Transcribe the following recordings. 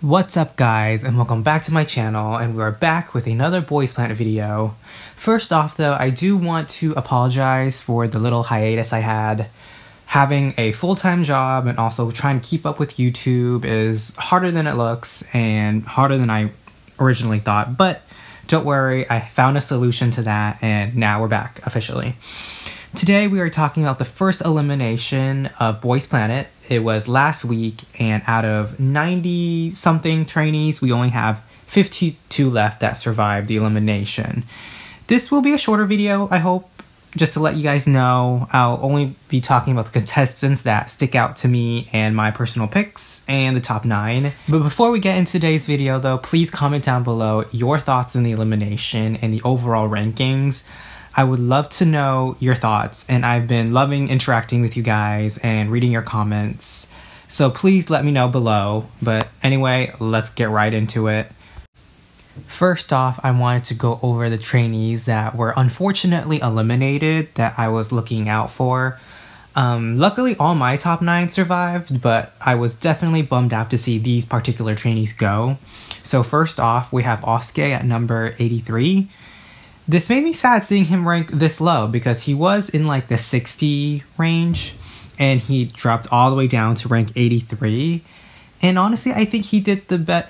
What's up guys, and welcome back to my channel, and we're back with another Boys Planet video. First off though, I do want to apologize for the little hiatus I had. Having a full-time job and also trying to keep up with YouTube is harder than it looks and harder than I originally thought, but don't worry, I found a solution to that and now we're back officially. Today we are talking about the first elimination of Boys Planet. It was last week, and out of 90-something trainees, we only have 52 left that survived the elimination. This will be a shorter video, I hope. Just to let you guys know, I'll only be talking about the contestants that stick out to me and my personal picks and the top 9. But before we get into today's video, though, please comment down below your thoughts on the elimination and the overall rankings. I would love to know your thoughts, and I've been loving interacting with you guys and reading your comments, so please let me know below. But anyway, let's get right into it. First off, I wanted to go over the trainees that were unfortunately eliminated that I was looking out for. Luckily, all my top 9 survived, but I was definitely bummed out to see these particular trainees go. So first off, we have Osuke at number 83. This made me sad seeing him rank this low because he was in like the 60 range and he dropped all the way down to rank 83. And honestly, I think he did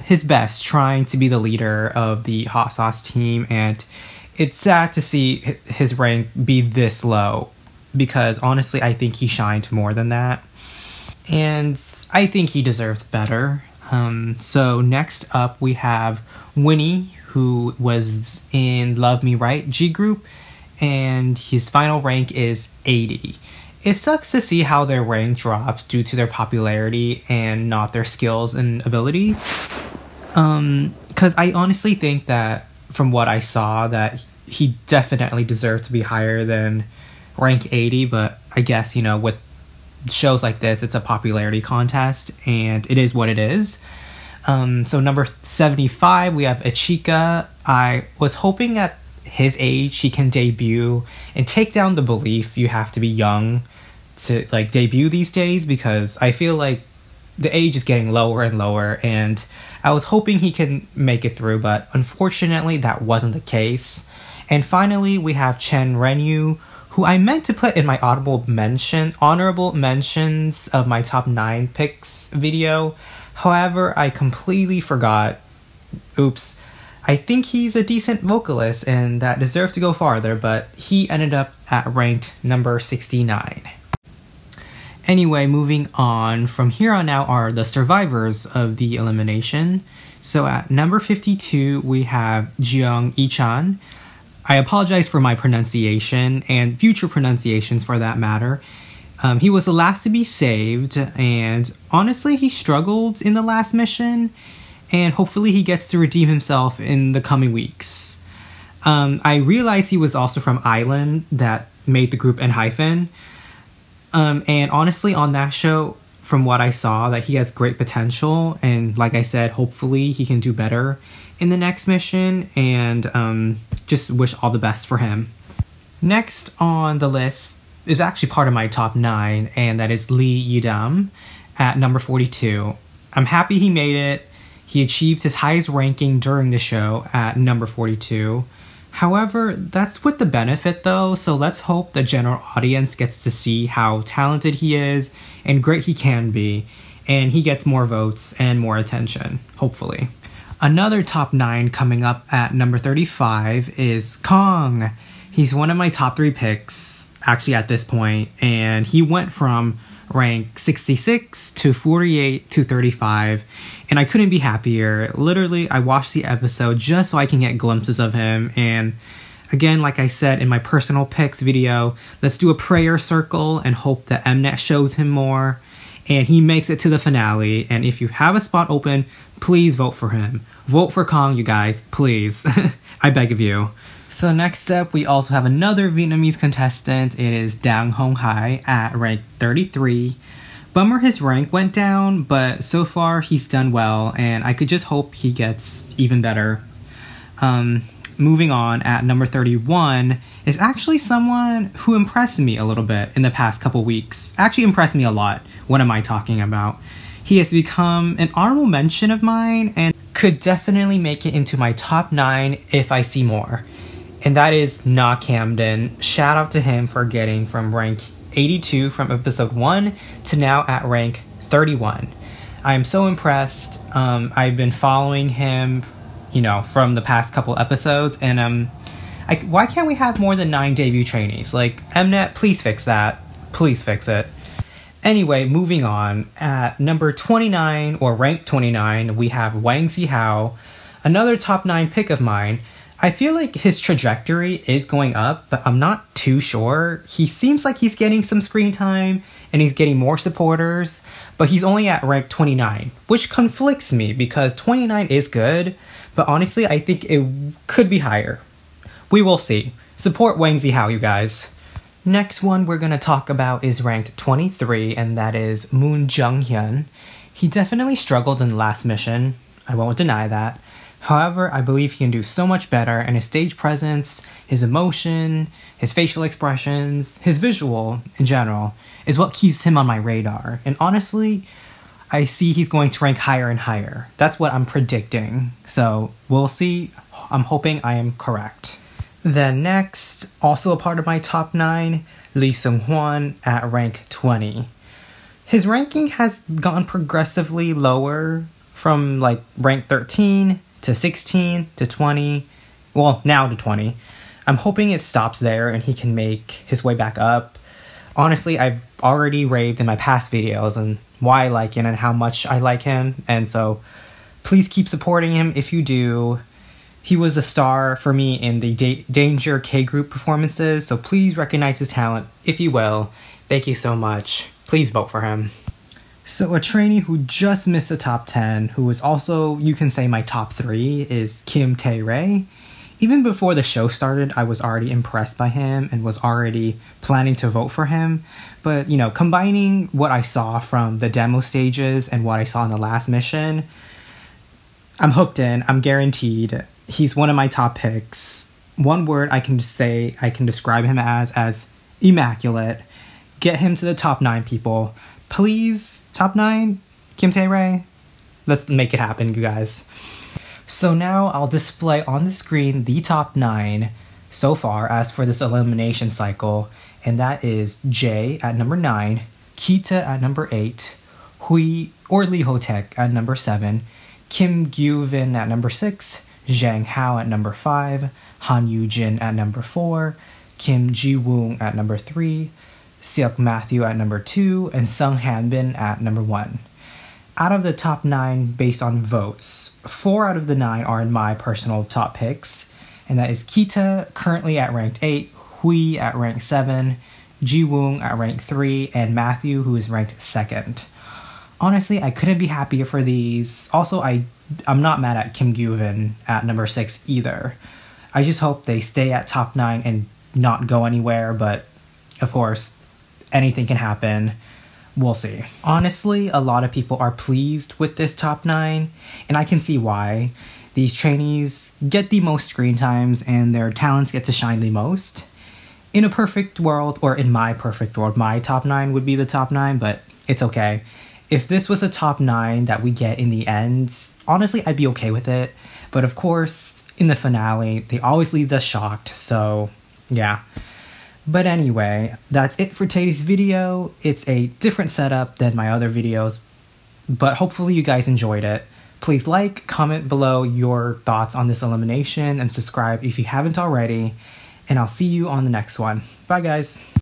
his best trying to be the leader of the hot sauce team, and it's sad to see his rank be this low because honestly, I think he shined more than that. And I think he deserved better. So next up we have Winnie, who was in Love Me Right G group, and his final rank is 80. It sucks to see how their rank drops due to their popularity and not their skills and ability. Because I honestly think that from what I saw that he definitely deserved to be higher than rank 80, but I guess, you know, with shows like this, it's a popularity contest and it is what it is. So number 75, we have Ichika. I was hoping at his age he can debut and take down the belief you have to be young to like debut these days, because I feel like the age is getting lower and lower, and I was hoping he can make it through, but unfortunately that wasn't the case. And finally we have Chen Renyu, who I meant to put in my honorable mentions of my top 9 picks video. However, I completely forgot. Oops. I think he's a decent vocalist and that deserved to go farther, but he ended up at ranked number 69. Anyway, moving on. From here on out are the survivors of the elimination. So at number 52, we have Jiang Yichan. I apologize for my pronunciation and future pronunciations for that matter. He was the last to be saved, and honestly, he struggled in the last mission, and hopefully he gets to redeem himself in the coming weeks. I realized he was also from Island that made the group N-Hyphen, and honestly, on that show, from what I saw, that he has great potential, and like I said, hopefully he can do better in the next mission, and just wish all the best for him. Next on the list is actually part of my top 9, and that is Lee Yedam at number 42. I'm happy he made it. He achieved his highest ranking during the show at number 42. However, that's with the benefit though, so let's hope the general audience gets to see how talented he is and great he can be, and he gets more votes and more attention, hopefully. Another top 9 coming up at number 35 is Kong. He's one of my top 3 picks actually at this point, and he went from rank 66 to 48 to 35, and I couldn't be happier. Literally, I watched the episode just so I can get glimpses of him, and again, like I said in my personal picks video, let's do a prayer circle and hope that Mnet shows him more and he makes it to the finale. And if you have a spot open, please vote for him. Vote for Kong, you guys, please. I beg of you. So next up, we also have another Vietnamese contestant. It is Dang Hong Hai at rank 33. Bummer his rank went down, but so far he's done well, and I could just hope he gets even better. Moving on, at number 31 is actually someone who impressed me a little bit in the past couple weeks. Actually impressed me a lot. What am I talking about? He has become an honorable mention of mine and could definitely make it into my top 9 if I see more. And that is Na Camden. Shout out to him for getting from rank 82 from episode 1 to now at rank 31. I'm so impressed. I've been following him, you know, from the past couple episodes, and why can't we have more than 9 debut trainees? Like, Mnet, please fix that. Please fix it. Anyway, moving on. At number 29, or rank 29, we have Wang Zihao, another top 9 pick of mine. I feel like his trajectory is going up, but I'm not too sure. He seems like he's getting some screen time, and he's getting more supporters, but he's only at rank 29, which conflicts me because 29 is good, but honestly, I think it could be higher. We will see. Support Wang Zihao, you guys. Next one we're gonna talk about is ranked 23, and that is Moon Junghyun. He definitely struggled in the last mission, I won't deny that. However, I believe he can do so much better, and his stage presence, his emotion, his facial expressions, his visual in general, is what keeps him on my radar. And honestly, I see he's going to rank higher and higher. That's what I'm predicting. So we'll see. I'm hoping I am correct. Then next, also a part of my top 9, Lee Seung-Hwan at rank 20. His ranking has gone progressively lower from like rank 13 to 16 to 20, well, now to 20. I'm hoping it stops there and he can make his way back up. Honestly, I've already raved in my past videos on why I like him and how much I like him, and so please keep supporting him if you do. He was a star for me in the Danger K Group performances, so please recognize his talent if you will. Thank you so much. Please vote for him. So a trainee who just missed the top 10, who is also, you can say, my top 3, is Kim Tae-Rae. Even before the show started, I was already impressed by him and was already planning to vote for him. But, you know, combining what I saw from the demo stages and what I saw in the last mission, I'm hooked in. I'm guaranteed. He's one of my top picks. One word I can say I can describe him as immaculate. Get him to the top 9, people. Please. Top 9, Kim Tae-Rae. Let's make it happen, you guys. So now I'll display on the screen the top 9 so far as for this elimination cycle, and that is Jay at number 9, Kita at number 8, Hui or Lee Ho-Taek at number 7, Kim Gyu-Vin at number 6, Zhang Hao at number 5, Han Yujin at number 4, Kim Ji-woong at number 3, Seok Matthew at number 2, and Sung Hanbin at number 1. Out of the top 9 based on votes, 4 out of the 9 are in my personal top picks, and that is Kita, currently at ranked 8, Hui at rank 7, Ji-woong at rank 3, and Matthew, who is ranked 2nd. Honestly, I couldn't be happier for these. Also, I'm not mad at Kim Gyu-Vin at number 6 either. I just hope they stay at top 9 and not go anywhere, but of course, anything can happen. We'll see. Honestly, a lot of people are pleased with this top 9, and I can see why. These trainees get the most screen times and their talents get to shine the most. In a perfect world, or in my perfect world, my top 9 would be the top 9, but it's okay. If this was the top 9 that we get in the end, honestly, I'd be okay with it. But of course, in the finale, they always leave us shocked, so yeah. But anyway, that's it for today's video. It's a different setup than my other videos, but hopefully you guys enjoyed it. Please like, comment below your thoughts on this elimination, and subscribe if you haven't already, and I'll see you on the next one. Bye, guys.